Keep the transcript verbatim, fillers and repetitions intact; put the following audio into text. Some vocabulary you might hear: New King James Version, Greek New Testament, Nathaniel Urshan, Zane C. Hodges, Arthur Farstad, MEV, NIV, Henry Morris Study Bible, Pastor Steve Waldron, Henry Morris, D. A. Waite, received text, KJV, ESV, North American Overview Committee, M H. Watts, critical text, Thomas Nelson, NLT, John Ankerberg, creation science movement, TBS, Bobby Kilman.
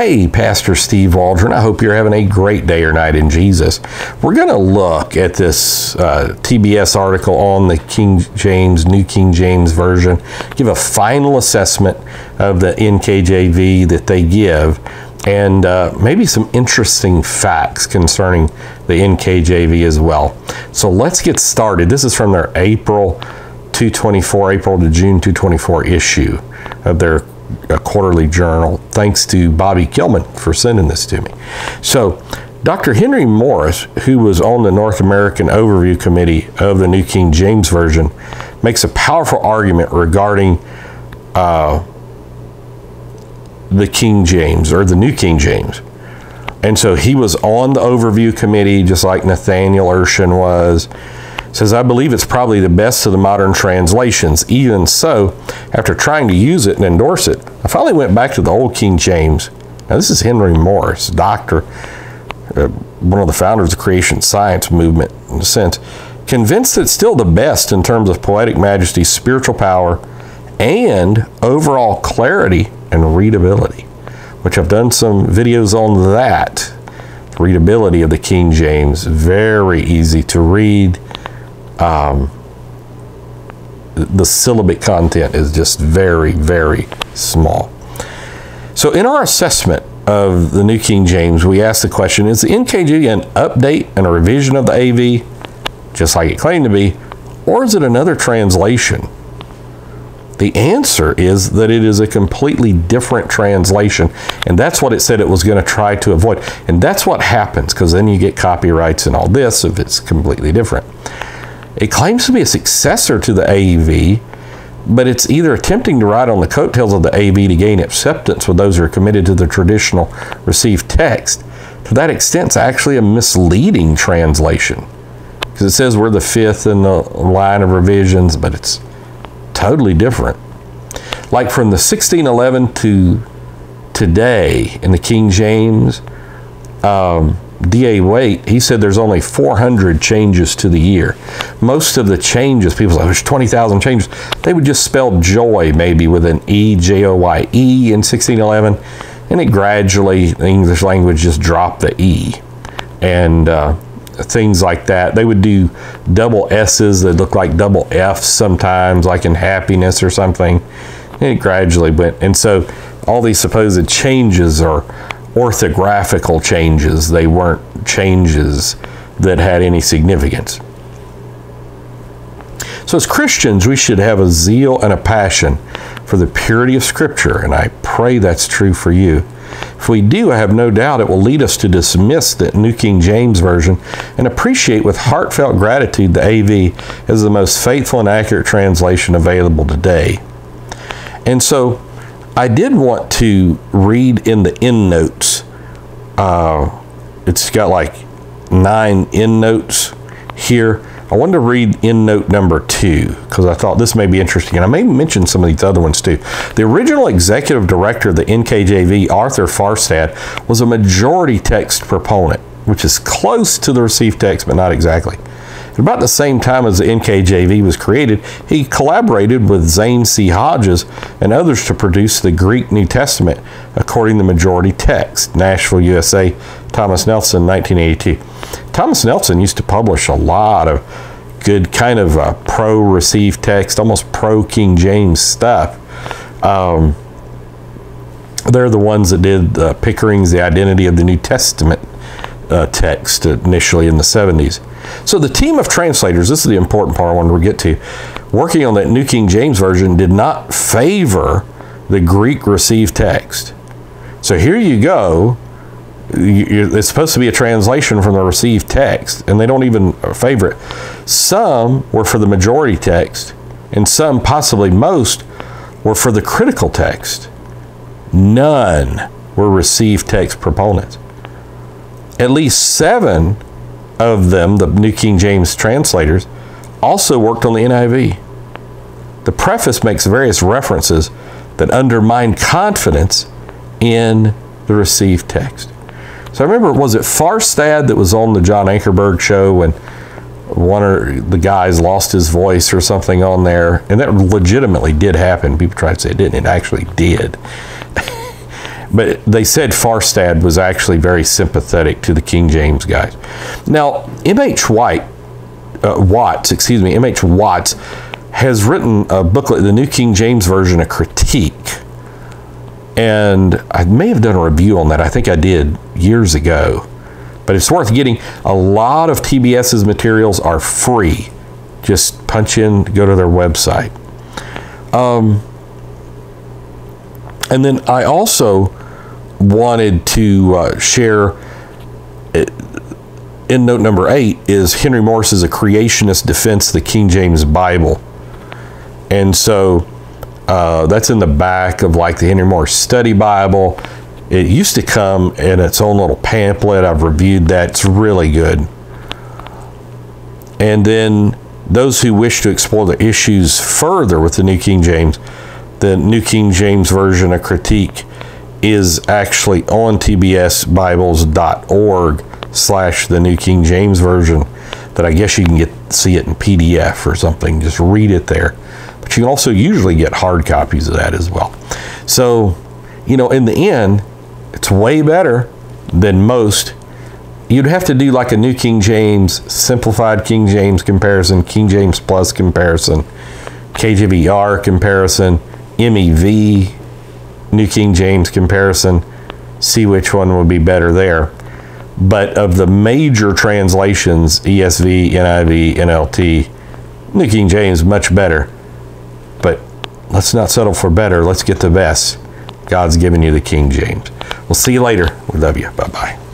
Hey, Pastor Steve Waldron, I hope you're having a great day or night in Jesus. We're going to look at this uh, T B S article on the King James, New King James Version, give a final assessment of the N K J V that they give, and uh, maybe some interesting facts concerning the N K J V as well. So let's get started. This is from their April two twenty-four, April to June two twenty-four issue of their a quarterly journal. Thanks to Bobby Kilman for sending this to me. So Doctor Henry Morris, who was on the North American Overview Committee of the New King James Version, makes a powerful argument regarding uh, the King James or the New King James. And so he was on the Overview Committee just like Nathaniel Urshan was. Says, I believe it's probably the best of the modern translations. Even so, after trying to use it and endorse it, I finally went back to the old King James. Now, this is Henry Morris, doctor, uh, one of the founders of the creation science movement, in a sense, convinced it's still the best in terms of poetic majesty, spiritual power, and overall clarity and readability, which I've done some videos on that. The readability of the King James, very easy to read. Um, the syllabic content is just very, very small. So in our assessment of the New King James, we asked the question, is the N K J V an update and a revision of the A V, just like it claimed to be, or is it another translation? The answer is that it is a completely different translation, and that's what it said it was going to try to avoid. And that's what happens, because then you get copyrights and all this if it's completely different. It claims to be a successor to the A E V, but it's either attempting to ride on the coattails of the A E V to gain acceptance with those who are committed to the traditional received text. To that extent, it's actually a misleading translation, because it says we're the fifth in the line of revisions, but it's totally different. Like from the sixteen eleven to today in the King James, um, D. A. Waite, he said there's only four hundred changes to the year. Most of the changes, people say, oh, there's twenty thousand changes. They would just spell joy maybe with an E, J O Y E in sixteen eleven, and it gradually, the English language just dropped the E. And uh, things like that. They would do double S's that look like double F's sometimes, like in happiness or something. And it gradually went. And so all these supposed changes are orthographical changes. They weren't changes that had any significance. So as Christians, we should have a zeal and a passion for the purity of Scripture, and I pray that's true for you. If we do, I have no doubt it will lead us to dismiss the New King James Version and appreciate with heartfelt gratitude the A V as the most faithful and accurate translation available today. And so I did want to read in the end notes. Uh, it's got like nine end notes here. I wanted to read end note number two because I thought this may be interesting. And I may mention some of these other ones too. The original executive director of the N K J V, Arthur Farstad, was a majority text proponent, which is close to the received text, but not exactly. At about the same time as the N K J V was created, he collaborated with Zane C. Hodges and others to produce the Greek New Testament according to the majority text. Nashville, U S A, Thomas Nelson, nineteen eighty-two. Thomas Nelson used to publish a lot of good kind of uh, pro-received text, almost pro-King James stuff. Um, they're the ones that did uh, Pickering's The Identity of the New Testament uh, text initially in the seventies. So the team of translators, this is the important part I wanted to get to, working on that New King James Version did not favor the Greek received text. So here you go. It's supposed to be a translation from the received text, and they don't even favor it. Some were for the majority text, and some, possibly most, were for the critical text. None were received text proponents. At least seven of them, the New King James translators, also worked on the N I V. The preface makes various references that undermine confidence in the received text. So I remember, was it Farstad that was on the John Ankerberg show when one of the guys lost his voice or something on there? And that legitimately did happen. People tried to say it didn't. It actually did. But they said Farstad was actually very sympathetic to the King James guys. Now, M H. White, uh, Watts, excuse me, M H. Watts has written a booklet, the New King James Version, a critique. And I may have done a review on that. I think I did years ago. But it's worth getting. A lot of T B S's materials are free. Just punch in, go to their website. Um, and then I also wanted to uh, share, in note number eight, is Henry Morris's A Creationist Defense of the King James Bible. And so uh, that's in the back of like the Henry Morris Study Bible. It used to come in its own little pamphlet. I've reviewed that. It's really good. And then those who wish to explore the issues further with the New King James, the New King James Version, a critique, is actually on t b s bibles dot org slash the New King James Version. That I guess you can get see it in P D F or something. Just read it there. But you can also usually get hard copies of that as well. So, you know, in the end, it's way better than most. You'd have to do like a New King James, Simplified King James comparison, King James Plus comparison, K J V R comparison, M E V, New King James comparison, see which one would be better there. But of the major translations, E S V, N I V, N L T, New King James, much better. But let's not settle for better. Let's get the best. God's given you the King James. We'll see you later. We love you. Bye-bye.